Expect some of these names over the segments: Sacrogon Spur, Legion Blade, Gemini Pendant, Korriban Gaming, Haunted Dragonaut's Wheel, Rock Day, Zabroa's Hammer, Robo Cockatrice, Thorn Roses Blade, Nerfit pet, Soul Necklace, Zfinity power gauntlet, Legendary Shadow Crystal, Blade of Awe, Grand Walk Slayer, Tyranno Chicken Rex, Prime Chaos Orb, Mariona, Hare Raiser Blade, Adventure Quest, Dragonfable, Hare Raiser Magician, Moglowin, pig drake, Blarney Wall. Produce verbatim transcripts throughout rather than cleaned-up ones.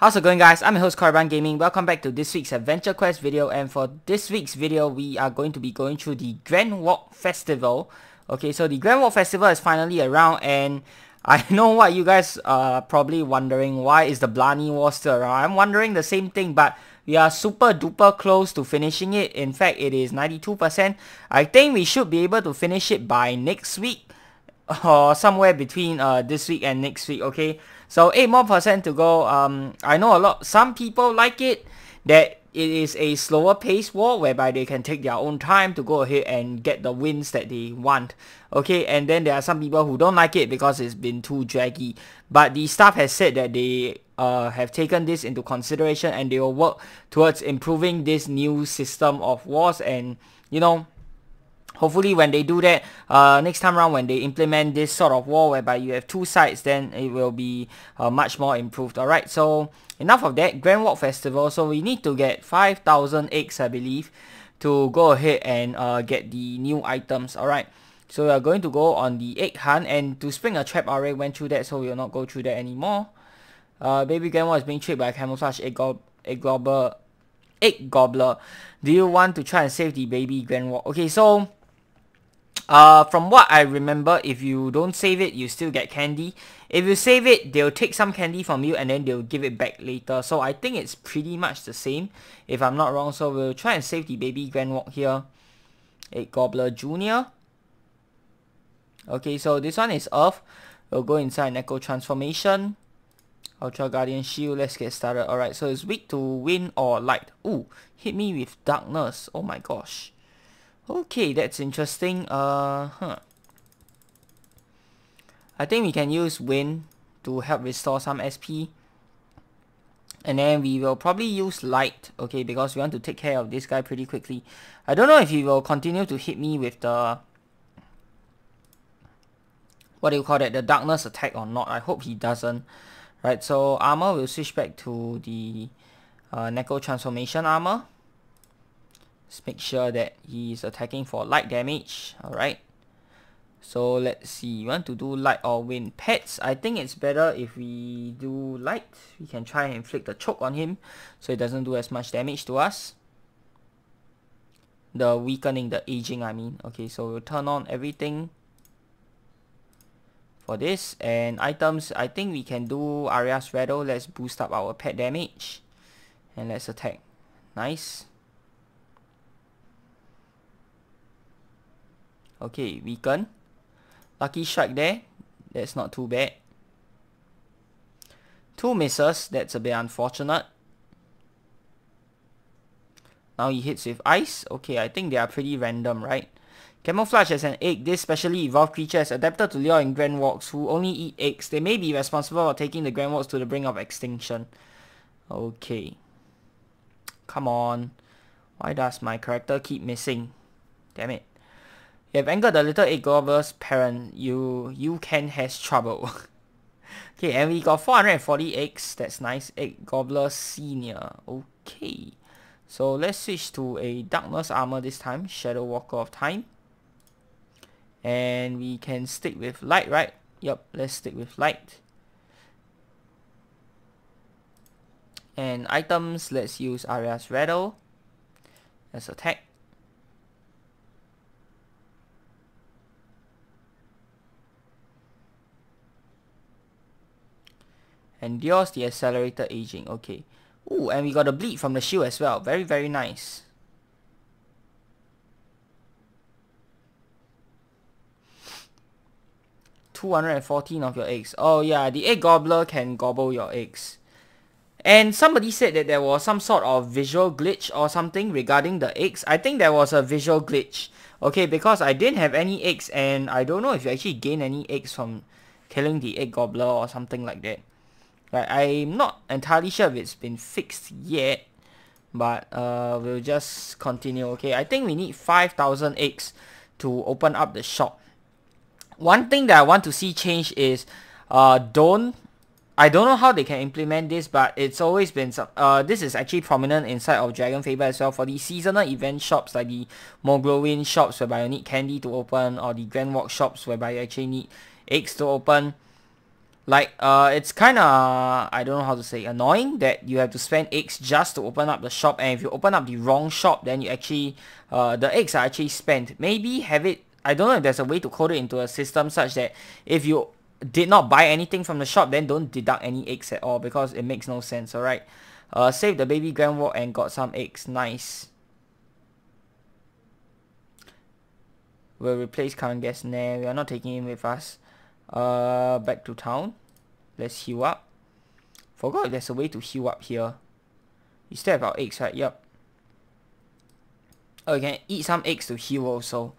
How's it going, guys? I'm your host Korriban Gaming. Welcome back to this week's Adventure Quest video, and for this week's video we are going to be going through the Grand Walk Festival. Okay, so the Grand Walk Festival is finally around, and I know what you guys are probably wondering, why is the Blarney Wall still around? I'm wondering the same thing, but we are super duper close to finishing it. In fact, it is ninety-two percent. I think we should be able to finish it by next week, or somewhere between uh, this week and next week, okay? So eight more percent to go. Um, I know a lot, some people like it, that it is a slower pace war whereby they can take their own time to go ahead and get the wins that they want. Okay, and then there are some people who don't like it because it's been too draggy. But the staff has said that they uh, have taken this into consideration and they will work towards improving this new system of wars, and, you know, hopefully when they do that, uh, next time around when they implement this sort of war whereby you have two sides, then it will be uh, much more improved. Alright, so enough of that. Grand Walk Festival. So we need to get five thousand eggs, I believe, to go ahead and uh, get the new items. Alright, so we are going to go on the egg hunt, and to spring a trap, I already went through that, so we will not go through that anymore. Uh, Baby Grand Walk is being tricked by a camouflage egg, go egg, gobbler. egg gobbler. Do you want to try and save the baby Grand Walk? Okay, so... Uh, from what I remember, if you don't save it, you still get candy. If you save it, they'll take some candy from you and then they'll give it back later. So I think it's pretty much the same, if I'm not wrong. So we'll try and save the baby Grand Walk here. Egg Gobbler Junior. Okay, so this one is Earth. We'll go inside Neko Transformation. Ultra Guardian Shield. Let's get started. Alright, so it's weak to wind or light. Ooh, hit me with darkness. Oh my gosh. Okay, that's interesting. Uh, huh. I think we can use wind to help restore some S P. And then we will probably use light, okay, because we want to take care of this guy pretty quickly. I don't know if he will continue to hit me with the... what do you call that? The darkness attack or not. I hope he doesn't. Right, so armor will switch back to the uh, Neko Transformation armor. Let's make sure that he is attacking for light damage. Alright. So let's see. You want to do light or wind? Pets. I think it's better if we do light. We can try and inflict a choke on him so it doesn't do as much damage to us. The weakening, the aging, I mean. Okay, so we'll turn on everything for this. And items, I think we can do Aria's Rattle. Let's boost up our pet damage. And let's attack. Nice. Okay, weaken. Lucky strike there. That's not too bad. Two misses. That's a bit unfortunate. Now he hits with ice. Okay, I think they are pretty random, right? Camouflage as an egg. This specially evolved creature is adapted to lure in Grand Walks who only eat eggs. They may be responsible for taking the Grand Walks to the brink of extinction. Okay. Come on. Why does my character keep missing? Damn it. You have angered the little egg gobbler's parent. You you can has trouble. Okay, and we got four hundred forty eggs. That's nice. Egg Gobbler Senior. Okay. So let's switch to a darkness armor this time. Shadow Walker of Time. And we can stick with light, right? Yep, let's stick with light. And items, let's use Aria's Rattle. Let's attack. Endures the accelerated aging. Okay. Ooh, and we got a bleed from the shield as well. Very, very nice. two hundred fourteen of your eggs. Oh yeah, the egg gobbler can gobble your eggs. And somebody said that there was some sort of visual glitch or something regarding the eggs. I think there was a visual glitch. Okay, because I didn't have any eggs, and I don't know if you actually gain any eggs from killing the egg gobbler or something like that. Like, I'm not entirely sure if it's been fixed yet, but uh, we'll just continue. Okay, I think we need five thousand eggs to open up the shop. One thing that I want to see change is, uh, don't, I don't know how they can implement this, but it's always been, some, uh, this is actually prominent inside of Dragonfable as well, for the seasonal event shops, like the Moglowin shops whereby you need candy to open, or the Grand Walk shops whereby you actually need eggs to open. Like, uh, it's kind of, I don't know how to say, annoying that you have to spend eggs just to open up the shop. And if you open up the wrong shop, then you actually, uh, the eggs are actually spent. Maybe have it, I don't know if there's a way to code it into a system such that if you did not buy anything from the shop, then don't deduct any eggs at all, because it makes no sense, alright? Uh, save the baby Grand Walk and got some eggs, nice. We'll replace current guest, nah, we are not taking him with us. Uh, back to town. Let's heal up. Forgot if there's a way to heal up here. You still have our eggs, right? Yep. Oh, you can eat some eggs to heal also.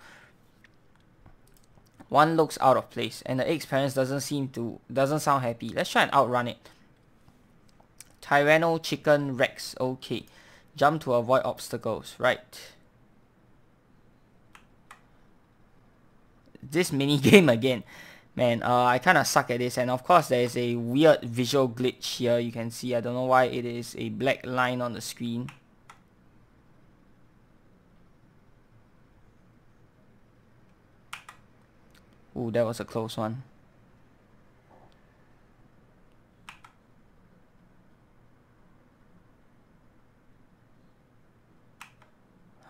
One looks out of place, and the egg's parents doesn't seem to doesn't sound happy. Let's try and outrun it. Tyranno Chicken Rex. Okay, jump to avoid obstacles. Right. This mini game again. Man, uh, I kind of suck at this, and of course there is a weird visual glitch here. You can see, I don't know why it is a black line on the screen. Ooh, that was a close one.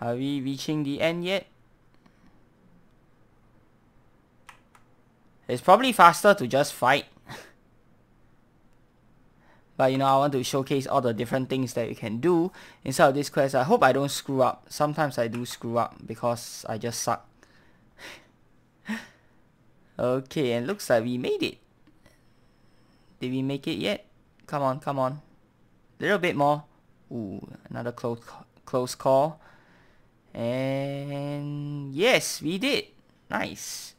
Are we reaching the end yet? It's probably faster to just fight. But you know, I want to showcase all the different things that you can do inside of this quest. I hope I don't screw up. Sometimes I do screw up because I just suck. Okay, and looks like we made it. Did we make it yet? Come on, come on. A little bit more. Ooh, another close, close call. And yes, we did. Nice.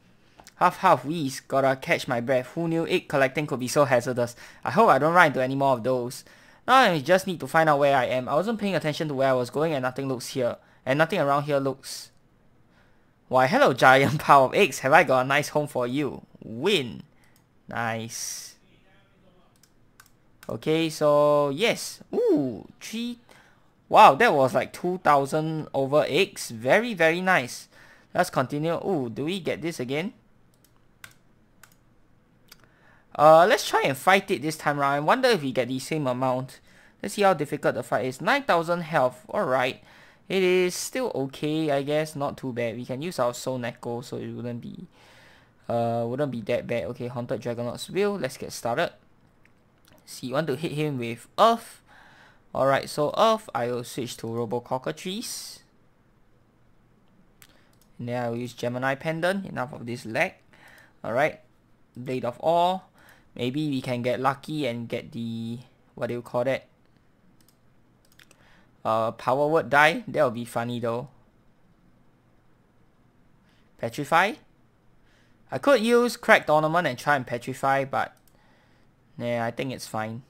Half half wheeze, gotta catch my breath. Who knew egg collecting could be so hazardous? I hope I don't run into any more of those. Now I just need to find out where I am. I wasn't paying attention to where I was going, and nothing looks here. And nothing around here looks... Why, hello giant pile of eggs. Have I got a nice home for you? Win. Nice. Okay, so yes. Ooh, three... Wow, that was like two thousand over eggs. Very, very nice. Let's continue. Ooh, do we get this again? Uh, let's try and fight it this time around. I wonder if we get the same amount. Let's see how difficult the fight is. nine thousand health. Alright. It is still okay, I guess. Not too bad. We can use our Soul Necklace, so it wouldn't be uh, wouldn't be that bad. Okay, Haunted Dragonaut's Wheel. Let's get started. See, you want to hit him with Earth. Alright, so Earth, I will switch to Robo Cockatrice. And then I will use Gemini Pendant. Enough of this lag. Alright. Blade of Awe. Maybe we can get lucky and get the, what do you call that? Uh, power word die. That would be funny though. Petrify? I could use Cracked Ornament and try and petrify, but nah, I think it's fine.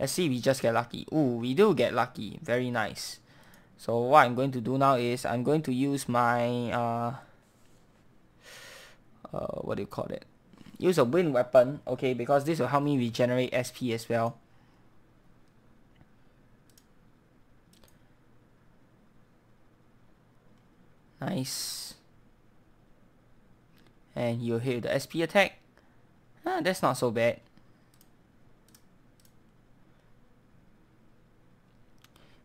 Let's see if we just get lucky. Ooh, we do get lucky. Very nice. So what I'm going to do now is I'm going to use my... Uh, Uh, what do you call it? Use a wind weapon, okay, because this will help me regenerate S P as well. Nice. And you'll hit the S P attack. Ah, that's not so bad.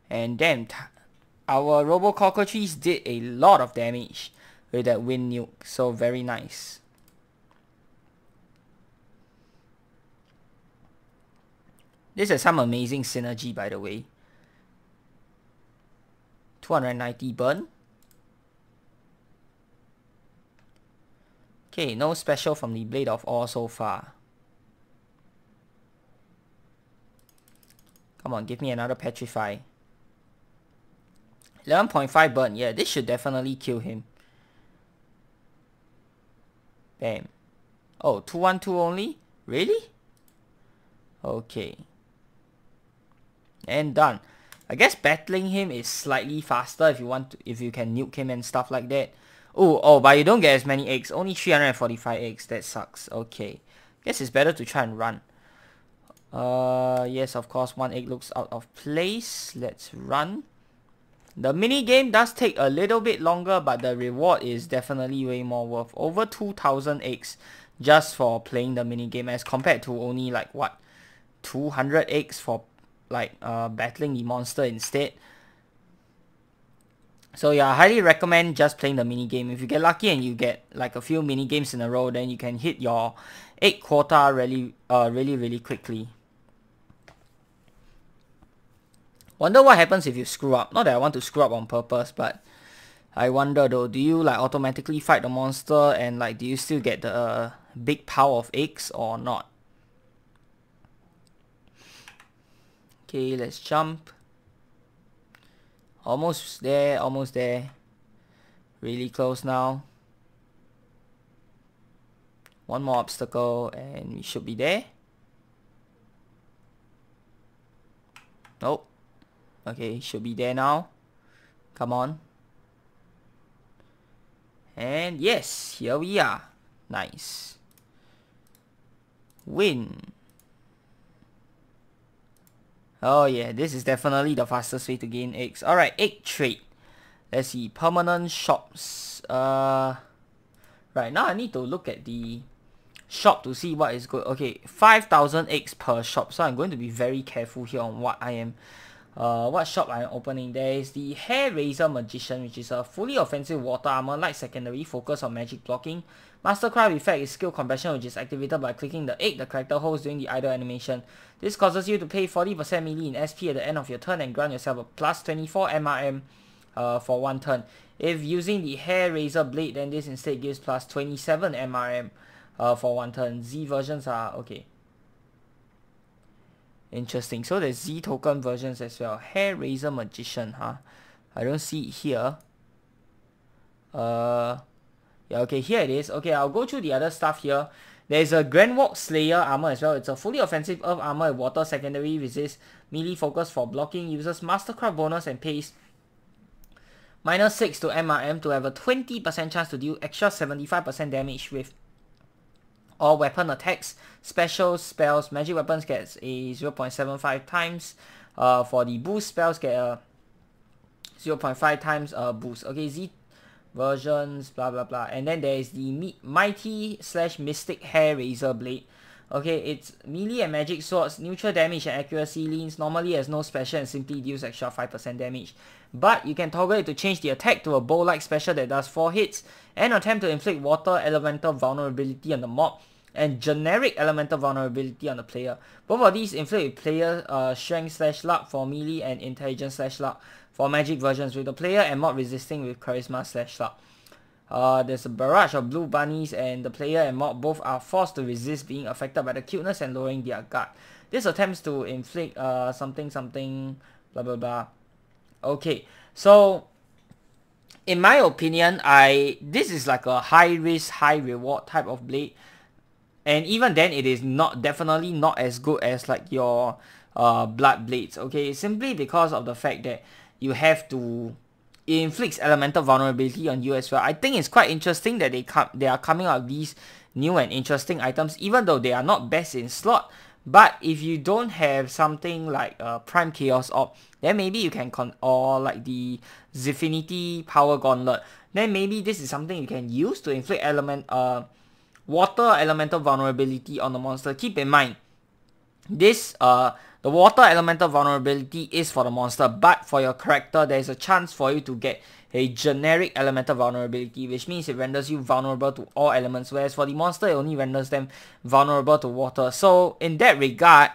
And damn, our Robo Cockatrice did a lot of damage with that wind nuke, so very nice. This is some amazing synergy, by the way. two hundred ninety burn. Okay, no special from the Blade of Awe so far. Come on, give me another petrify. eleven point five burn, yeah, this should definitely kill him. Bam. Oh, two one two only? Really? Okay. And done. I guess battling him is slightly faster if you want to, if you can nuke him and stuff like that. Oh, oh, but you don't get as many eggs. Only three hundred forty-five eggs. That sucks. Okay. Guess it's better to try and run. Uh, yes, of course, one egg looks out of place. Let's run. The mini game does take a little bit longer, but the reward is definitely way more worth. Over two thousand eggs. just for playing the minigame, as compared to only like what two hundred eggs for like uh, battling the monster instead. So yeah, I highly recommend just playing the minigame. If you get lucky and you get like a few minigames in a row, then you can hit your egg quota really, uh, really, really quickly. Wonder what happens if you screw up. Not that I want to screw up on purpose, but I wonder though, do you like automatically fight the monster and like do you still get the uh, big pile of eggs or not? Okay, let's jump. Almost there, almost there. Really close now. One more obstacle and we should be there. Nope. Okay, should be there now. Come on. And yes, here we are. Nice. Win. Oh yeah, this is definitely the fastest way to gain eggs. Alright, egg trade. Let's see, permanent shops. Uh, right, now I need to look at the shop to see what is good. Okay, five thousand eggs per shop. So I'm going to be very careful here on what I am... Uh, what shop I'm opening. There is the Hare Raiser Magician, which is a fully offensive water armor, light secondary, focus on magic blocking. Mastercraft effect is skill compassion, which is activated by clicking the egg the character holds during the idle animation. This causes you to pay forty percent melee in S P at the end of your turn and grant yourself a plus twenty-four M R M uh, for one turn. If using the Hare Raiser Blade, then this instead gives plus twenty-seven M R M uh, for one turn. Z versions are okay. Interesting. So there's Z token versions as well. Hare Raiser Magician, huh? I don't see it here. Uh, yeah, okay, here it is. Okay, I'll go through the other stuff here. There's a Grand Walk Slayer armor as well. It's a fully offensive earth armor and water secondary, resists melee focus for blocking, uses Mastercraft bonus and pays minus six to M R M to have a twenty percent chance to deal extra seventy-five percent damage with all weapon attacks, special spells. Magic weapons gets a zero point seven five times. Uh, for the boost spells, get a zero point five times uh, boost. Okay, Z versions, blah blah blah. And then there is the Mighty slash Mystic Hare Raiser Blade. Okay, it's melee and magic swords, neutral damage and accuracy leans. Normally has no special and simply deals extra five percent damage. But you can toggle it to change the attack to a bow-like special that does four hits and attempt to inflict water elemental vulnerability on the mob and generic elemental vulnerability on the player. Both of these inflict with player uh, strength slash luck for melee and intelligence slash luck for magic versions, with the player and mob resisting with charisma slash luck. Uh, there's a barrage of blue bunnies and the player and mob both are forced to resist being affected by the cuteness and lowering their guard. This attempts to inflict uh, something something blah blah blah. Okay, so in my opinion, I this is like a high risk high reward type of blade, and even then it is not definitely not as good as like your uh, blood blades. Okay, simply because of the fact that you have to it inflicts elemental vulnerability on you as well. I think it's quite interesting that they come they are coming out with these new and interesting items, even though they are not best in slot. But if you don't have something like uh, Prime Chaos Orb, then maybe you can con or like the Zfinity power gauntlet, then maybe this is something you can use to inflict element uh water elemental vulnerability on the monster. Keep in mind, this uh the water elemental vulnerability is for the monster, but for your character there is a chance for you to get a generic elemental vulnerability, which means it renders you vulnerable to all elements, whereas for the monster it only renders them vulnerable to water. So in that regard,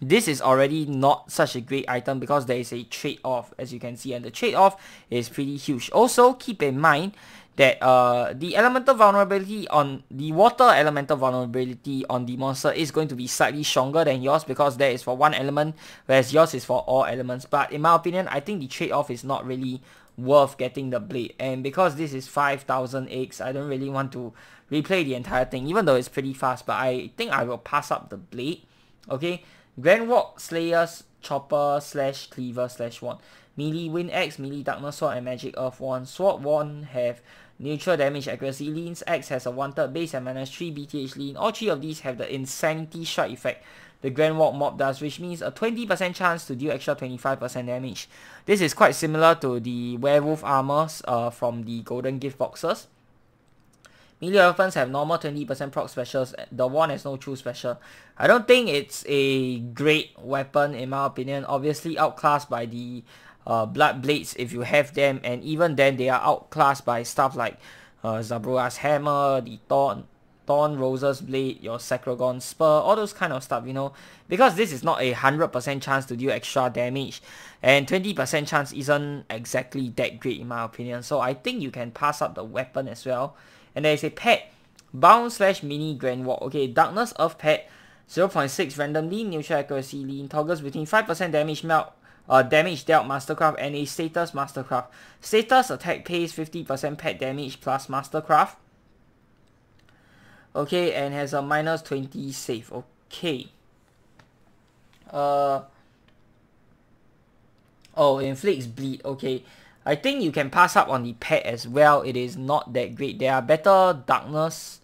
this is already not such a great item because there is a trade-off, as you can see, and the trade-off is pretty huge. Also keep in mind that uh, the elemental vulnerability on the water elemental vulnerability on the monster is going to be slightly stronger than yours, because that is for one element whereas yours is for all elements. But in my opinion, I think the trade-off is not really worth getting the blade, and because this is five thousand eggs, I don't really want to replay the entire thing, even though it's pretty fast, but I think I will pass up the blade. Okay, Grand Walk Slayer's Chopper slash Cleaver slash Wand. Melee Wind Axe, Melee Darkness Sword and Magic Earth Wand. Sword Wand have neutral damage accuracy leans. Axe has a one-third base and minus three B T H lean. All three of these have the Insanity Shot effect the Grand Walk mob does, which means a twenty percent chance to deal extra twenty-five percent damage. This is quite similar to the Werewolf Armors uh, from the Golden Gift Boxes. Melee weapons have normal twenty percent proc specials. The wand has no true special. I don't think it's a great weapon in my opinion. Obviously outclassed by the uh, blood blades if you have them, and even then they are outclassed by stuff like uh, Zabroa's Hammer, the Thorn, Thorn Roses Blade, your Sacrogon Spur, all those kind of stuff, you know. Because this is not a one hundred percent chance to deal extra damage, and twenty percent chance isn't exactly that great in my opinion. So I think you can pass up the weapon as well. And there is a pet, Bound slash Mini Grand Walk. Okay, Darkness Earth pet, zero point six randomly, neutral accuracy, lean, toggles between five percent damage melt, uh, damage dealt mastercraft, and a status mastercraft. Status attack pays fifty percent pet damage plus mastercraft. Okay, and has a minus twenty save. Okay. Uh, oh, inflicts bleed. Okay. I think you can pass up on the pet as well. It is not that great. There are better darkness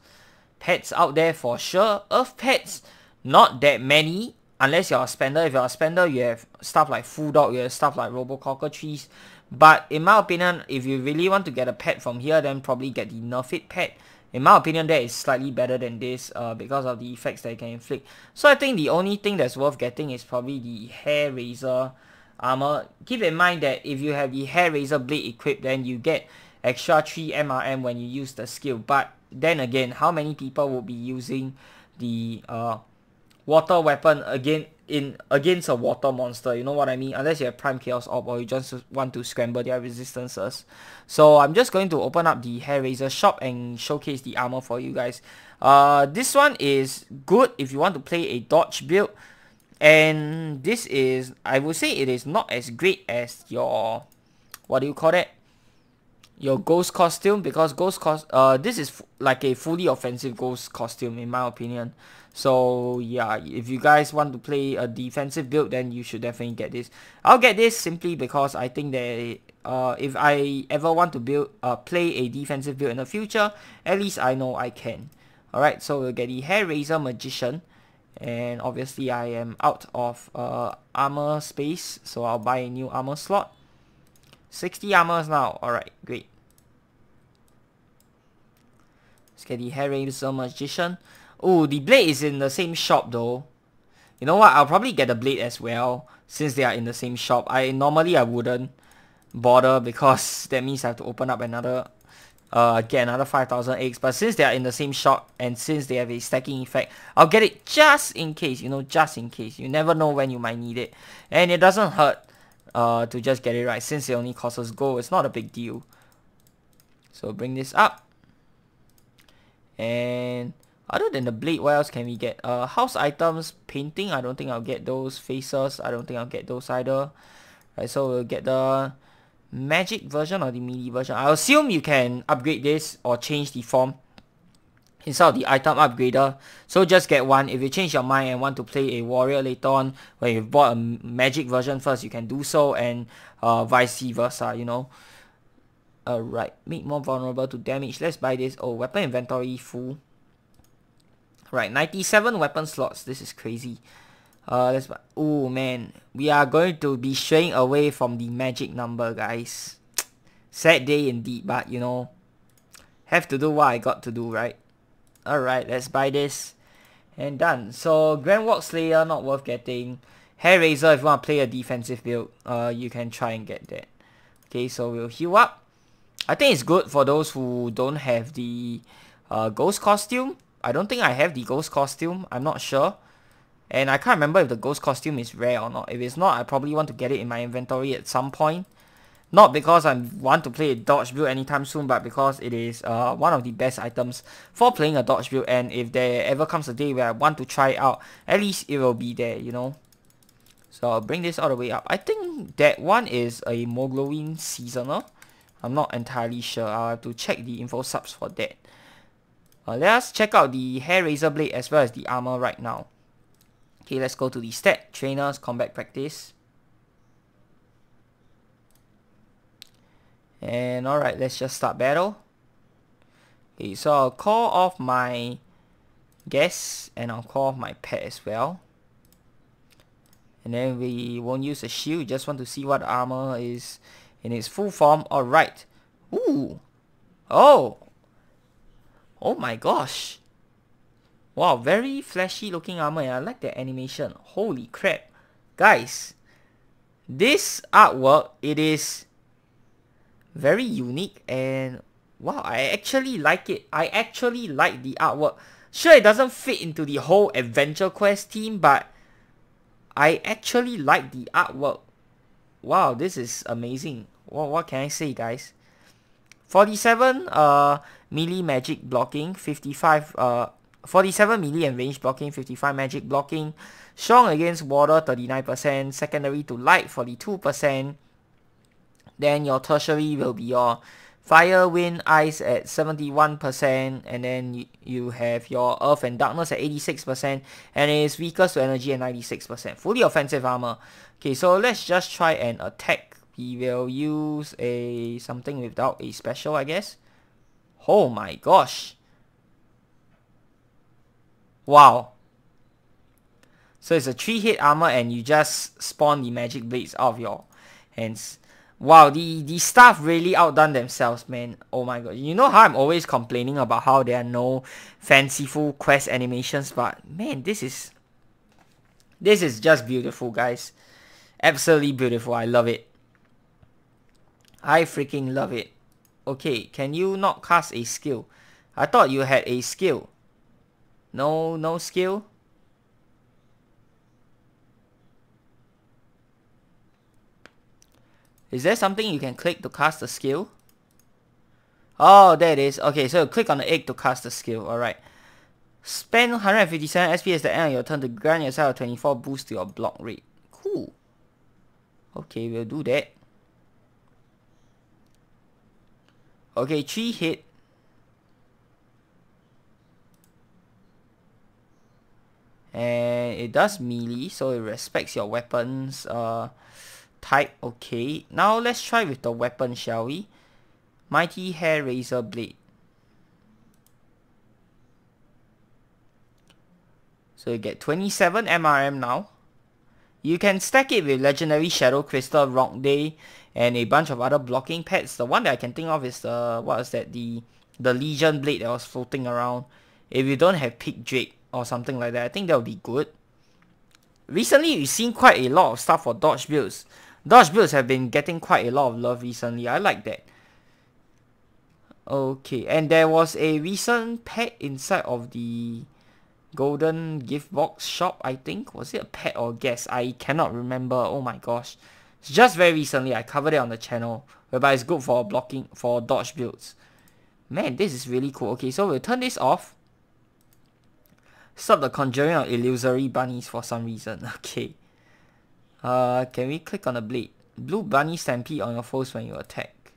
pets out there for sure. Earth pets, not that many. Unless you're a spender. If you're a spender, you have stuff like Full Dog. You have stuff like Robo Cockatrice. But in my opinion, if you really want to get a pet from here, then probably get the Nerfit pet. In my opinion, that is slightly better than this uh, because of the effects that it can inflict. So I think the only thing that's worth getting is probably the Hare Raiser Armor. Keep in mind that if you have the Hare Raiser Blade equipped, then you get extra three M R M when you use the skill. But then again, how many people will be using the uh, water weapon again in against a water monster? You know what I mean? Unless you have Prime Chaos Orb, or you just want to scramble their resistances. So I'm just going to open up the Hare Raiser shop and showcase the armor for you guys. Uh, this one is good if you want to play a dodge build. And this is, I would say it is not as great as your, what do you call that? Your ghost costume, because ghost cost, uh, this is f like a fully offensive ghost costume in my opinion. So yeah, if you guys want to play a defensive build, then you should definitely get this. I'll get this simply because I think that uh, if I ever want to build, uh, play a defensive build in the future, at least I know I can. Alright, so we'll get the Hare Raiser Magician. And obviously I am out of uh, armor space, so I'll buy a new armor slot. sixty armors now, alright, great. Let's get the Hare Raiser Magician. Oh, the blade is in the same shop though. You know what, I'll probably get the blade as well, since they are in the same shop. I normally I wouldn't bother, because that means I have to open up another, Uh, get another five thousand eggs, but since they are in the same shop and since they have a stacking effect, I'll get it just in case, you know, just in case. You never know when you might need it, and it doesn't hurt uh, to just get it right, since it only costs us gold. It's not a big deal. So bring this up, and other than the blade, what else can we get? Uh, house items, painting, I don't think I'll get those. Faces, I don't think I'll get those either. Right, so we'll get the magic version or the melee version. I assume you can upgrade this or change the form inside the item upgrader, so just get one. If you change your mind and want to play a warrior later on when you've bought a magic version first, you can do so, and uh, vice versa, you know. Alright, make more vulnerable to damage. Let's buy this. Oh, weapon inventory full. Right, ninety-seven weapon slots. This is crazy. Uh, let's, oh man, we are going to be straying away from the magic number, guys. Sad day indeed, but you know, have to do what I got to do, right? Alright, let's buy this. And done. So, Grand Walk Slayer, not worth getting. Hare Raiser, if you want to play a defensive build, uh, you can try and get that. Okay, so we'll heal up. I think it's good for those who don't have the uh, ghost costume. I don't think I have the ghost costume, I'm not sure. And I can't remember if the ghost costume is rare or not. If it's not, I probably want to get it in my inventory at some point. Not because I want to play a dodge build anytime soon, but because it is uh, one of the best items for playing a dodge build. And if there ever comes a day where I want to try it out, at least it will be there, you know. So I'll bring this all the way up. I think that one is a Mogloin seasonal. I'm not entirely sure. I'll have to check the info subs for that. Uh, let's check out the Hare Raiser Blade as well as the armor right now. Okay, let's go to the stat, trainers, combat practice. And alright, let's just start battle. Okay, so I'll call off my guest and I'll call off my pet as well. And then we won't use a shield, just want to see what armor is in its full form. Alright. Ooh! Oh! Oh my gosh. Wow, very flashy looking armor, and I like the animation. Holy crap. Guys, this artwork, it is very unique, and wow, I actually like it. I actually like the artwork. Sure, it doesn't fit into the whole Adventure Quest theme, but I actually like the artwork. Wow, this is amazing. Well, what can I say, guys? forty-seven uh, melee magic blocking, fifty-five uh, forty-seven melee and range blocking, fifty-five magic blocking. Strong against water, thirty-nine percent. Secondary to light, forty-two percent. Then your tertiary will be your fire, wind, ice at seventy-one percent. And then you, you have your earth and darkness at eighty-six percent. And it is weakest to energy at ninety-six percent. Fully offensive armor. Okay, so let's just try an attack. We will use a something without a special, I guess. Oh my gosh. Wow. So it's a three hit armor, and you just spawn the magic blades out of your hands. Wow, the, the staff really outdone themselves, man. Oh my god. You know how I'm always complaining about how there are no fanciful quest animations, but man, this is... This is just beautiful, guys. Absolutely beautiful. I love it. I freaking love it. Okay, can you not cast a skill? I thought you had a skill. No, no skill? Is there something you can click to cast the skill? Oh, there it is. Okay, so click on the egg to cast the skill. Alright. Spend one hundred fifty-seven S P at the end of your turn to grant yourself a twenty-four boost to your block rate. Cool. Okay, we'll do that. Okay, three hit. And it does melee, so it respects your weapons uh, type. Okay, now let's try with the weapon, shall we? Mighty Hare Raiser Blade. So you get twenty-seven M R M now. You can stack it with Legendary Shadow Crystal, Rock Day, and a bunch of other blocking pets. The one that I can think of is the, what is that, the, the Legion Blade that was floating around. If you don't have Pig Drake or something like that, I think that would be good. Recently, we've seen quite a lot of stuff for dodge builds. Dodge builds have been getting quite a lot of love recently. I like that. Okay, and there was a recent pet inside of the golden gift box shop, I think. Was it a pet or a guest? I cannot remember. Oh my gosh. It's just very recently. I covered it on the channel. Whereby it's good for blocking, for dodge builds. Man, this is really cool. Okay, so we'll turn this off. Stop the conjuring of illusory bunnies for some reason. Okay. Uh, can we click on the blade? Blue bunny stampede on your foes when you attack,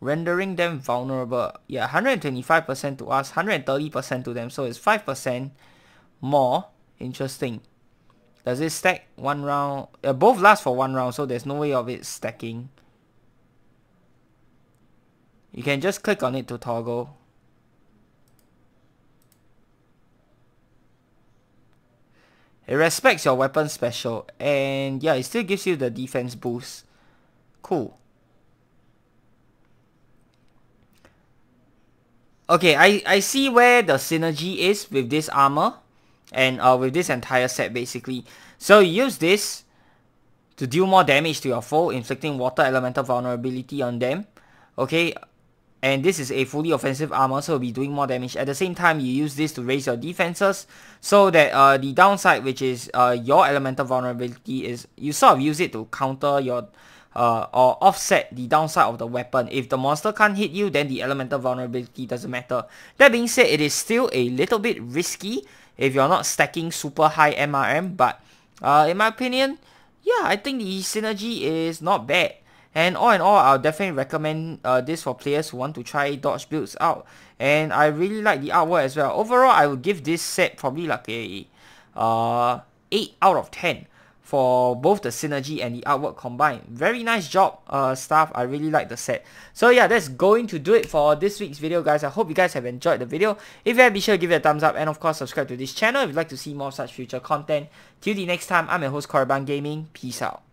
rendering them vulnerable. Yeah, one hundred twenty-five percent to us, one hundred thirty percent to them. So it's five percent more. Interesting. Does it stack one round? Uh, both last for one round, so there's no way of it stacking. You can just click on it to toggle. It respects your weapon special, and yeah, it still gives you the defense boost. Cool. Okay, I, I see where the synergy is with this armor, and uh, with this entire set basically. So you use this to deal more damage to your foe, inflicting water elemental vulnerability on them. Okay, and this is a fully offensive armor, so it'll be doing more damage. At the same time, you use this to raise your defenses, so that uh, the downside, which is uh, your elemental vulnerability, is you sort of use it to counter your uh, or offset the downside of the weapon. If the monster can't hit you, then the elemental vulnerability doesn't matter. That being said, it is still a little bit risky if you're not stacking super high M R M, but uh, in my opinion, yeah, I think the synergy is not bad. And all in all, I'll definitely recommend uh, this for players who want to try dodge builds out. And I really like the artwork as well. Overall, I would give this set probably like a uh, eight out of ten for both the synergy and the artwork combined. Very nice job, uh, staff. I really like the set. So yeah, that's going to do it for this week's video, guys. I hope you guys have enjoyed the video. If you have, be sure to give it a thumbs up. And of course, subscribe to this channel if you'd like to see more such future content. Till the next time, I'm your host, Korriban Gaming. Peace out.